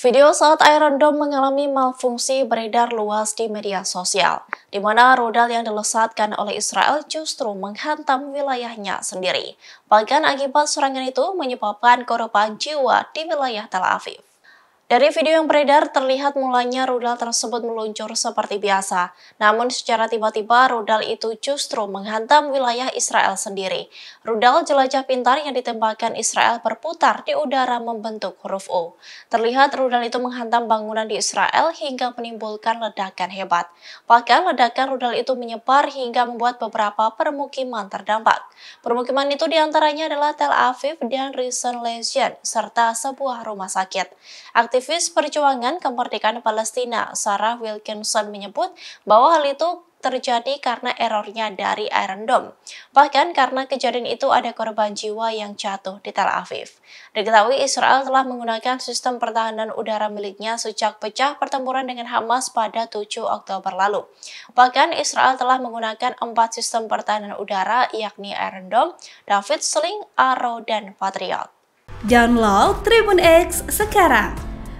Video saat Iron Dome mengalami malfungsi beredar luas di media sosial, di mana rudal yang dilesatkan oleh Israel justru menghantam wilayahnya sendiri. Bahkan akibat serangan itu menyebabkan korban jiwa di wilayah Tel Aviv. Dari video yang beredar, terlihat mulanya rudal tersebut meluncur seperti biasa. Namun secara tiba-tiba, rudal itu justru menghantam wilayah Israel sendiri. Rudal jelajah pintar yang ditembakkan Israel berputar di udara membentuk huruf O. Terlihat rudal itu menghantam bangunan di Israel hingga menimbulkan ledakan hebat. Bahkan ledakan rudal itu menyebar hingga membuat beberapa permukiman terdampak. Permukiman itu diantaranya adalah Tel Aviv dan Rishon Lezion, serta sebuah rumah sakit. Aktivis perjuangan kemerdekaan Palestina, Sarah Wilkinson, menyebut bahwa hal itu terjadi karena errornya dari Iron Dome. Bahkan karena kejadian itu ada korban jiwa yang jatuh di Tel Aviv. Diketahui Israel telah menggunakan sistem pertahanan udara miliknya sejak pecah pertempuran dengan Hamas pada 7 Oktober lalu. Bahkan Israel telah menggunakan 4 sistem pertahanan udara yakni Iron Dome, David Sling, Arrow, dan Patriot. Download Tribun X sekarang.